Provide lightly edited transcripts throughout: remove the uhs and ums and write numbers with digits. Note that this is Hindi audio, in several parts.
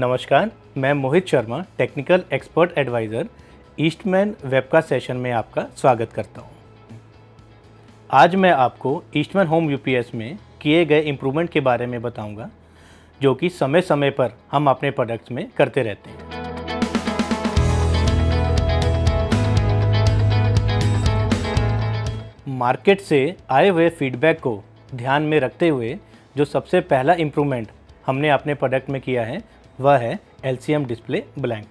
नमस्कार, मैं Mohit Sharma, technical expert advisor Eastman webcast session में आपका स्वागत करता हूं। आज मैं आपको ईस्टमैन होम यूपीएस में किए गए इम्प्रूवमेंट के बारे में बताऊंगा, जो कि समय समय पर हम अपने प्रोडक्ट्स में करते रहते हैं। मार्केट से आए हुए फीडबैक को ध्यान में रखते हुए जो सबसे पहला इम्प्रूवमेंट हमने अपने प्रोडक्ट में किया है वह है LCM डिस्प्ले ब्लैंक।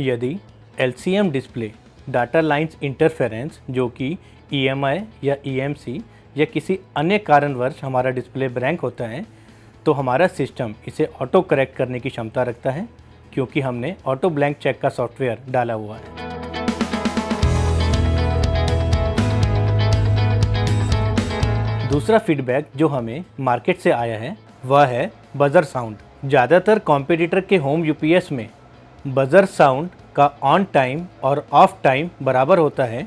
यदि LCM display data lines interference, जो कि EMI या EMC या किसी अन्य कारणवश हमारा डिस्प्ले ब्लैंक होता है, तो हमारा सिस्टम इसे ऑटो करेक्ट करने की क्षमता रखता है, क्योंकि हमने ऑटो ब्लैंक चेक का सॉफ्टवेयर डाला हुआ है। दूसरा फीडबैक जो हमें मार्केट से आया है वह है बजर साउंड। ज़्यादातर कॉम्पिटिटर के होम यूपीएस में बजर साउंड का ऑन टाइम और ऑफ टाइम बराबर होता है,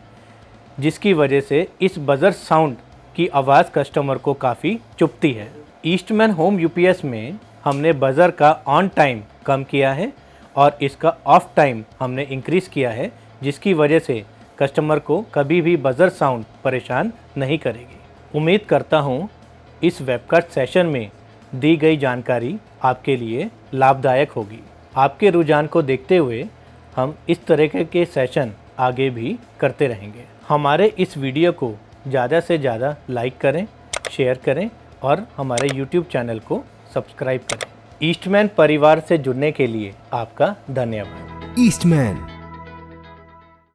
जिसकी वजह से इस बजर साउंड की आवाज़ कस्टमर को काफ़ी चुभती है। ईस्टमैन होम यूपीएस में हमने बजर का ऑन टाइम कम किया है और इसका ऑफ टाइम हमने इंक्रीज़ किया है, जिसकी वजह से कस्टमर को कभी भी बजर साउंड परेशान नहीं करेगी। उम्मीद करता हूँ इस वेबकास्ट सेशन में दी गई जानकारी आपके लिए लाभदायक होगी। आपके रुझान को देखते हुए हम इस तरह के सेशन आगे भी करते रहेंगे। हमारे इस वीडियो को ज़्यादा से ज़्यादा लाइक करें, शेयर करें और हमारे YouTube चैनल को सब्सक्राइब करें। ईस्टमैन परिवार से जुड़ने के लिए आपका धन्यवाद। ईस्टमैन।